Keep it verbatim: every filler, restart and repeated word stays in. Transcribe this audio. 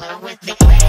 Holler with the